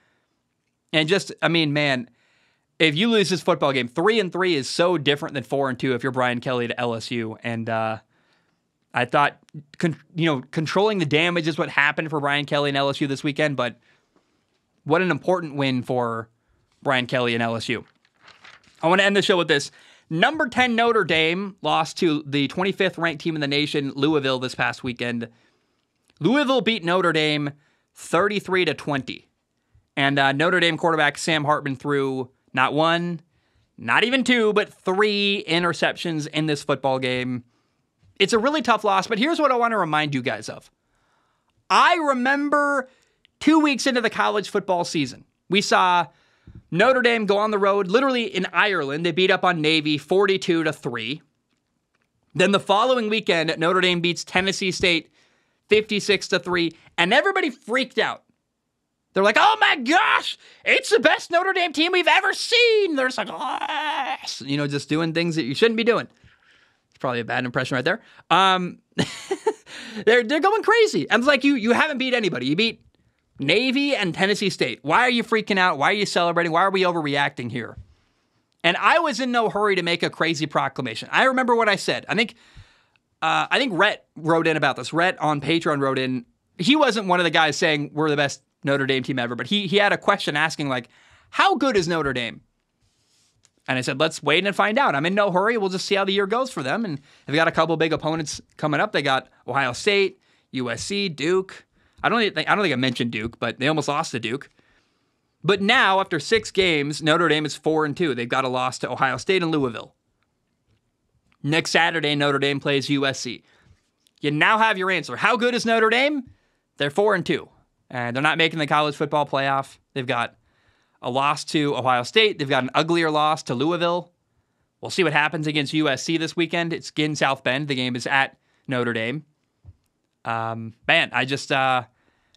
and just I mean, man, if you lose this football game, three and three is so different than four and two. If you're Brian Kelly to L S U, and uh, I thought con- you know controlling the damage is what happened for Brian Kelly and L S U this weekend, but what an important win for Brian Kelly and L S U. I want to end the show with this. Number ten Notre Dame lost to the twenty-fifth ranked team in the nation, Louisville, this past weekend. Louisville beat Notre Dame thirty-three to twenty. And uh, Notre Dame quarterback Sam Hartman threw not one, not even two, but three interceptions in this football game. It's a really tough loss, but here's what I want to remind you guys of. I remember two weeks into the college football season, we saw Notre Dame go on the road, literally in Ireland. They beat up on Navy forty-two to three. Then the following weekend, Notre Dame beats Tennessee State fifty-six to three, and everybody freaked out. They're like, oh my gosh, it's the best Notre Dame team we've ever seen. They're just like, oh, you know, just doing things that you shouldn't be doing. It's probably a bad impression right there. Um, they're, they're going crazy. And it's like, you, you haven't beat anybody. You beat Navy and Tennessee State. Why are you freaking out? Why are you celebrating? Why are we overreacting here? And I was in no hurry to make a crazy proclamation. I remember what I said. I think uh, I think Rhett wrote in about this. Rhett on Patreon wrote in. He wasn't one of the guys saying we're the best Notre Dame team ever, but he he had a question asking, like, how good is Notre Dame? And I said, let's wait and find out. I'm in no hurry. We'll just see how the year goes for them. And they've got a couple big opponents coming up. They got Ohio State, U S C, Duke. I don't think I don't think I mentioned Duke, but they almost lost to Duke. But now, after six games, Notre Dame is four and two. They've got a loss to Ohio State and Louisville. Next Saturday, Notre Dame plays U S C. You now have your answer. How good is Notre Dame? They're four and two, and they're not making the college football playoff. They've got a loss to Ohio State. They've got an uglier loss to Louisville. We'll see what happens against U S C this weekend. It's in South Bend. The game is at Notre Dame. Um, man, I just, uh,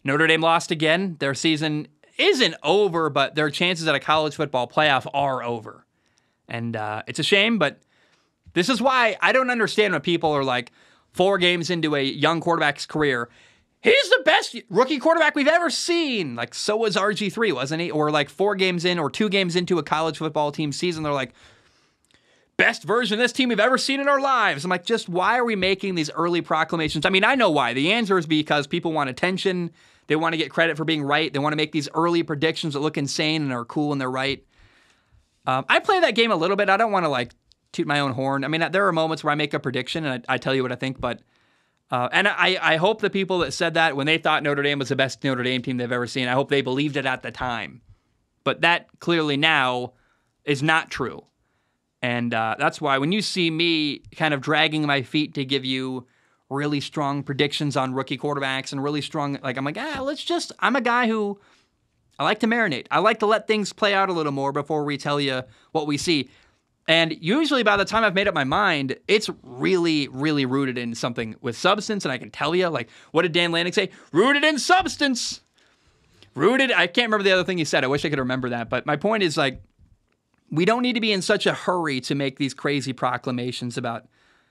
Notre Dame lost again. Their season isn't over, but their chances at a college football playoff are over. And, uh, it's a shame, but this is why I don't understand when people are like four games into a young quarterback's career. He's the best rookie quarterback we've ever seen. Like, so was R G three, wasn't he? Or like four games in or two games into a college football team season, they're like, best version of this team we've ever seen in our lives. I'm like, just why are we making these early proclamations? I mean, I know why. The answer is because people want attention. They want to get credit for being right. They want to make these early predictions that look insane and are cool and they're right. Um, I play that game a little bit. I don't want to, like, toot my own horn. I mean, there are moments where I make a prediction and I, I tell you what I think, but... Uh, and I, I hope the people that said that when they thought Notre Dame was the best Notre Dame team they've ever seen, I hope they believed it at the time. But that clearly now is not true. And uh, that's why when you see me kind of dragging my feet to give you really strong predictions on rookie quarterbacks and really strong, like, I'm like, ah, let's just, I'm a guy who, I like to marinate. I like to let things play out a little more before we tell you what we see. And usually by the time I've made up my mind, it's really, really rooted in something with substance. And I can tell you, like, what did Dan Lanning say? Rooted in substance. Rooted, I can't remember the other thing he said. I wish I could remember that. But my point is, like, we don't need to be in such a hurry to make these crazy proclamations about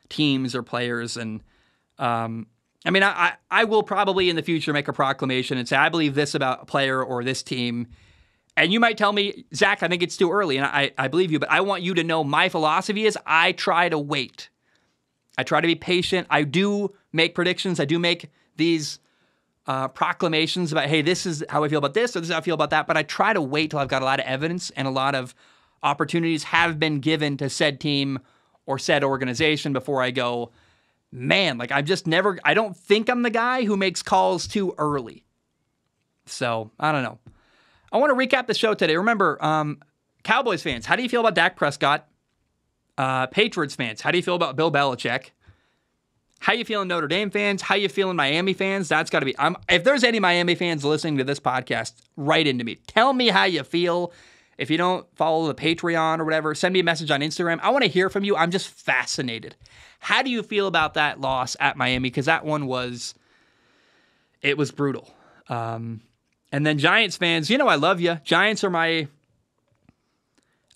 teams or players. And um, I mean, I, I will probably in the future make a proclamation and say, I believe this about a player or this team. And you might tell me, Zach, I think it's too early. And I, I believe you, but I want you to know my philosophy is I try to wait. I try to be patient. I do make predictions. I do make these Uh, proclamations about, hey, this is how I feel about this, or this is how I feel about that. But I try to wait till I've got a lot of evidence and a lot of opportunities have been given to said team or said organization before I go, man, like I've just never, I don't think I'm the guy who makes calls too early. So I don't know. I want to recap the show today. Remember, um, Cowboys fans, how do you feel about Dak Prescott? Uh, Patriots fans, how do you feel about Bill Belichick? How you feeling, Notre Dame fans? How you feeling, Miami fans? That's got to be... I'm, if there's any Miami fans listening to this podcast, write into me. Tell me how you feel. If you don't follow the Patreon or whatever, send me a message on Instagram. I want to hear from you. I'm just fascinated. How do you feel about that loss at Miami? Because that one was, it was brutal. Um, and then Giants fans, you know I love you. Giants are my,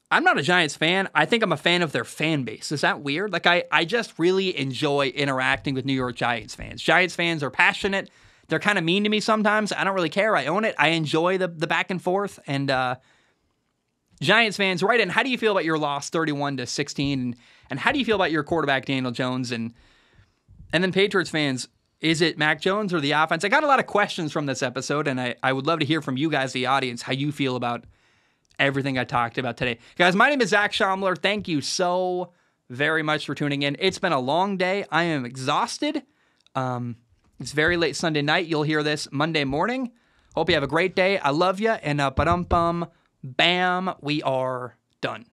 I'm not a Giants fan. I think I'm a fan of their fan base. Is that weird? Like I, I just really enjoy interacting with New York Giants fans. Giants fans are passionate. They're kind of mean to me sometimes. I don't really care. I own it. I enjoy the the back and forth. And, uh, Giants fans, write in, how do you feel about your loss thirty-one to sixteen? And, and how do you feel about your quarterback, Daniel Jones? And and then Patriots fans, is it Mac Jones or the offense? I got a lot of questions from this episode, and I, I would love to hear from you guys, the audience, how you feel about everything I talked about today. Guys, my name is Zach Schaumler. Thank you so very much for tuning in. It's been a long day. I am exhausted. Um, it's very late Sunday night. You'll hear this Monday morning. Hope you have a great day. I love you. And uh, ba-dum-bum. Bam, we are done.